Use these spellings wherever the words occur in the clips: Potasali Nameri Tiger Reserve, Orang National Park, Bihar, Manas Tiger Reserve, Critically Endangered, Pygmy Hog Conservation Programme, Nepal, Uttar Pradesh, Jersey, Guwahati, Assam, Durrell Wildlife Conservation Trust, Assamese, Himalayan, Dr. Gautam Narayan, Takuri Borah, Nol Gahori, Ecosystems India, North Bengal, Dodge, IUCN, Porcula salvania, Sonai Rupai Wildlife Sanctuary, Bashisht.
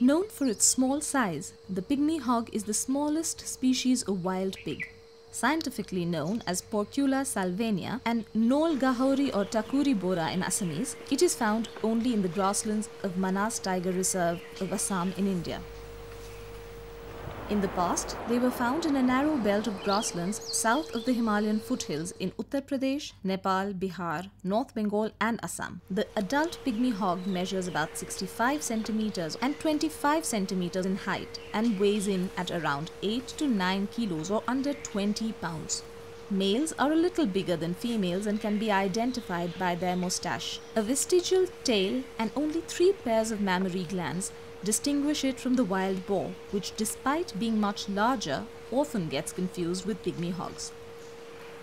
Known for its small size, the pygmy hog is the smallest species of wild pig, scientifically known as Porcula salvania, and Nol Gahori or Takuri Borah in Assamese. It is found only in the grasslands of Manas Tiger Reserve of Assam in India. In the past, they were found in a narrow belt of grasslands south of the Himalayan foothills in Uttar Pradesh, Nepal, Bihar, North Bengal and Assam. The adult pygmy hog measures about 65 centimeters and 25 centimeters in height and weighs in at around 8 to 9 kilos or under 20 pounds. Males are a little bigger than females and can be identified by their moustache. A vestigial tail and only 3 pairs of mammary glands distinguish it from the wild boar, which despite being much larger, often gets confused with pygmy hogs.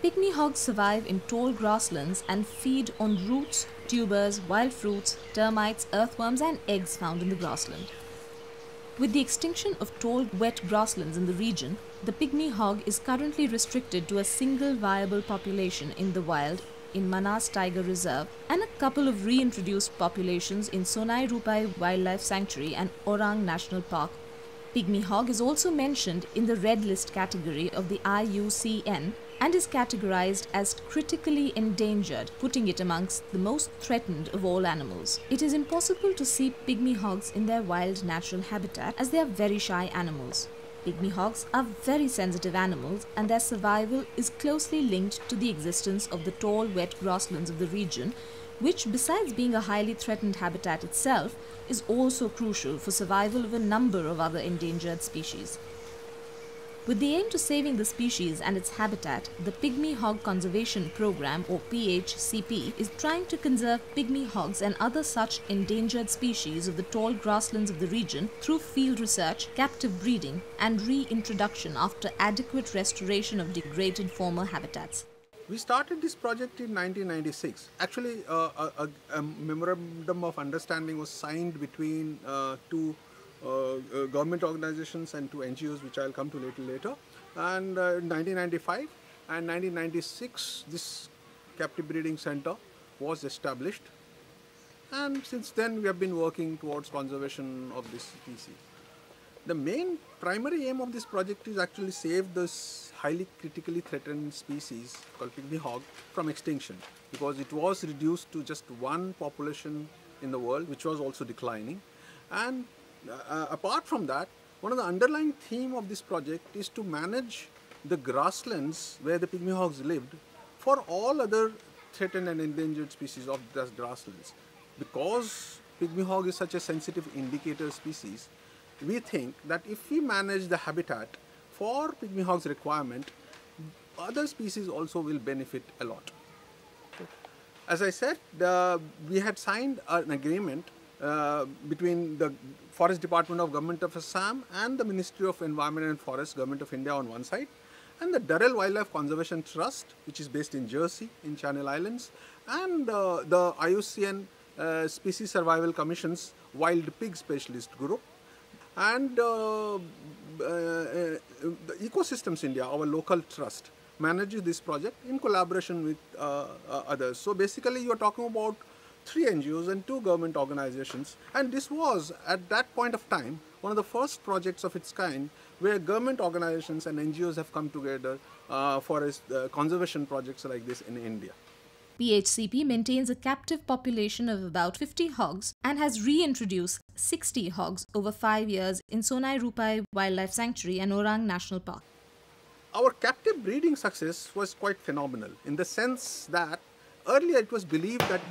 Pygmy hogs survive in tall grasslands and feed on roots, tubers, wild fruits, termites, earthworms and eggs found in the grassland. With the extinction of tall, wet grasslands in the region, the pygmy hog is currently restricted to a single viable population in the wild in Manas Tiger Reserve and a couple of reintroduced populations in Sonai Rupai Wildlife Sanctuary and Orang National Park. Pygmy hog is also mentioned in the red list category of the IUCN and is categorized as critically endangered, putting it amongst the most threatened of all animals. It is impossible to see pygmy hogs in their wild natural habitat as they are very shy animals. Pygmy hogs are very sensitive animals and their survival is closely linked to the existence of the tall, wet grasslands of the region, which besides being a highly threatened habitat itself, is also crucial for survival of a number of other endangered species. With the aim to saving the species and its habitat, the Pygmy Hog Conservation Programme or PHCP is trying to conserve pygmy hogs and other such endangered species of the tall grasslands of the region through field research, captive breeding and reintroduction after adequate restoration of degraded former habitats. We started this project in 1996. Actually, a memorandum of understanding was signed between two government organizations and 2 NGOs, which I'll come to later. And 1995 and 1996, this captive breeding center was established. And since then, we have been working towards conservation of this species. The main primary aim of this project is actually save this highly critically threatened species called pygmy hog from extinction, because it was reduced to just one population in the world, which was also declining. And apart from that, one of the underlying theme of this project is to manage the grasslands where the pygmy hogs lived for all other threatened and endangered species of those grasslands. Because pygmy hog is such a sensitive indicator species, we think that if we manage the habitat for pygmy hogs requirement, other species also will benefit a lot. As I said, we had signed an agreement between the Forest Department of Government of Assam and the Ministry of Environment and Forest, Government of India on one side, and the Durrell Wildlife Conservation Trust, which is based in Jersey in Channel Islands, and the IUCN Species Survival Commission's Wild Pig Specialist Group, and the Ecosystems India, our local trust, manages this project in collaboration with others. So basically you are talking about 3 NGOs and 2 government organizations, and this was at that point of time one of the first projects of its kind where government organizations and NGOs have come together for conservation projects like this in India. PHCP maintains a captive population of about 50 hogs and has reintroduced 60 hogs over 5 years in Sonai Rupai Wildlife Sanctuary and Orang National Park. Our captive breeding success was quite phenomenal in the sense that earlier it was believed that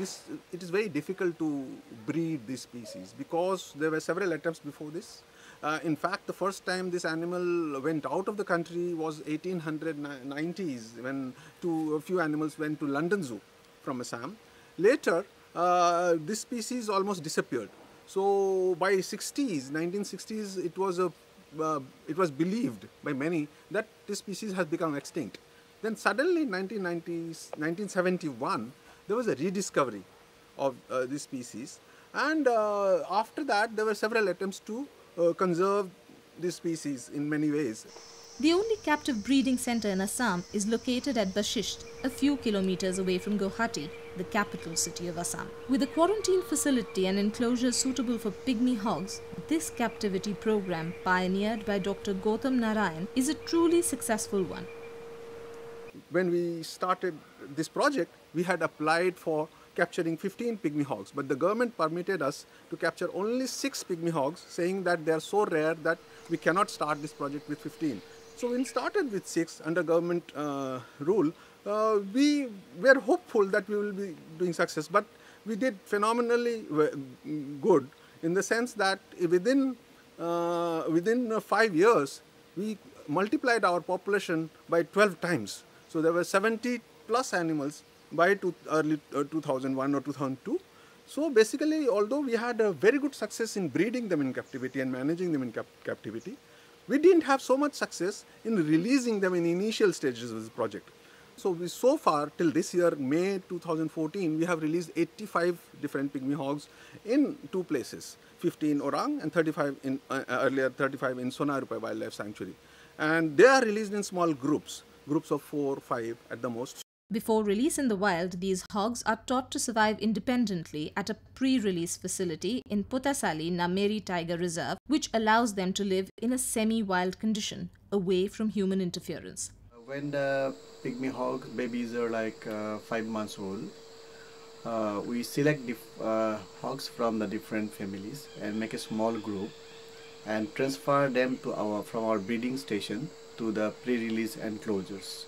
it is very difficult to breed this species because there were several attempts before this. In fact, the first time this animal went out of the country was 1890s when a few animals went to London Zoo from Assam. Later, this species almost disappeared. So by 1960s, it was believed by many that this species has become extinct. Then suddenly in 1971, there was a rediscovery of this species, and after that there were several attempts to conserve this species in many ways. The only captive breeding centre in Assam is located at Bashisht, a few kilometres away from Guwahati, the capital city of Assam. With a quarantine facility and enclosure suitable for pygmy hogs, this captivity programme, pioneered by Dr. Gautam Narayan, is a truly successful one. When we started this project, we had applied for capturing 15 pygmy hogs, but the government permitted us to capture only 6 pygmy hogs, saying that they are so rare that we cannot start this project with 15. So we started with 6 under government rule. We were hopeful that we will be doing success, but we did phenomenally good in the sense that within 5 years, we multiplied our population by 12 times. So there were 70 plus animals by early 2001 or 2002. So basically, although we had a very good success in breeding them in captivity and managing them in captivity, we didn't have so much success in releasing them in the initial stages of this project. So so far till this year, May 2014, we have released 85 different pygmy hogs in 2 places, 15 Orang and 35 in, earlier 35 in Sonai Rupai Wildlife Sanctuary. And they are released in small groups, groups of 4 or 5 at the most. Before release in the wild, these hogs are taught to survive independently at a pre-release facility in Potasali Nameri Tiger Reserve, which allows them to live in a semi-wild condition, away from human interference. When the pygmy hog babies are like 5 months old, we select hogs from the different families and make a small group and transfer them to from our breeding station to the pre-release enclosures.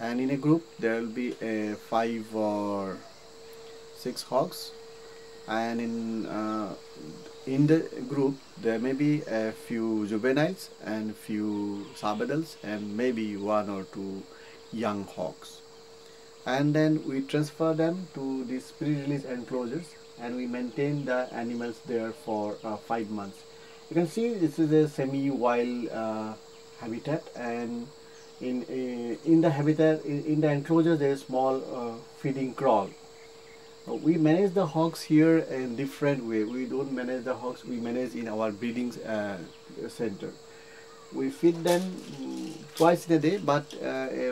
And in a group, there will be 5 or 6 hogs, and in the group there may be a few juveniles and a few sabadals and maybe 1 or 2 young hogs. And then we transfer them to these pre-release enclosures, and we maintain the animals there for 5 months. You can see this is a semi-wild habitat, and in the enclosure there is small feeding crawl. We manage the hogs here in different way. We don't manage the hogs, we manage in our breeding center. We feed them twice in a day, but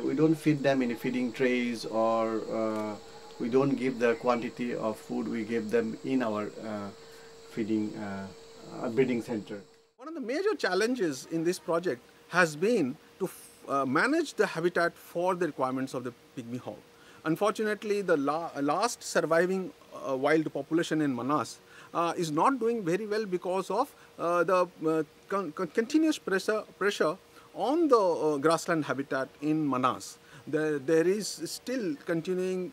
we don't feed them in feeding trays, or we don't give the quantity of food. We give them in our breeding center. One of the major challenges in this project has been to manage the habitat for the requirements of the pygmy hog. Unfortunately, the last surviving wild population in Manas is not doing very well because of the continuous pressure on the grassland habitat in Manas. There is still continuing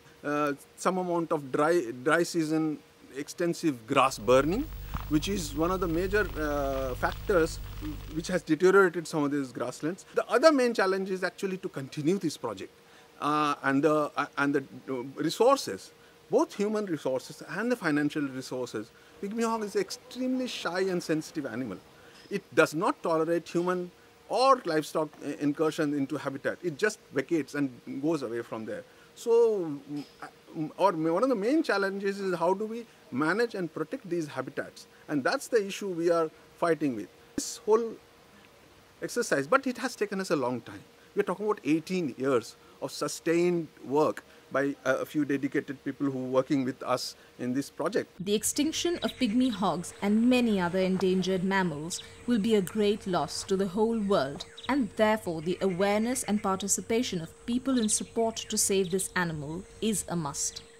some amount of dry season extensive grass burning, which is one of the major factors which has deteriorated some of these grasslands. The other main challenge is actually to continue this project and the resources, both human resources and the financial resources. Pygmy hog is an extremely shy and sensitive animal. It does not tolerate human or livestock incursion into habitat. It just vacates and goes away from there. So, one of the main challenges is how do we manage and protect these habitats, and that's the issue we are fighting with. This whole exercise, but it has taken us a long time. We're talking about 18 years of sustained work by a few dedicated people who are working with us in this project. The extinction of pygmy hogs and many other endangered mammals will be a great loss to the whole world, and therefore the awareness and participation of people in support to save this animal is a must.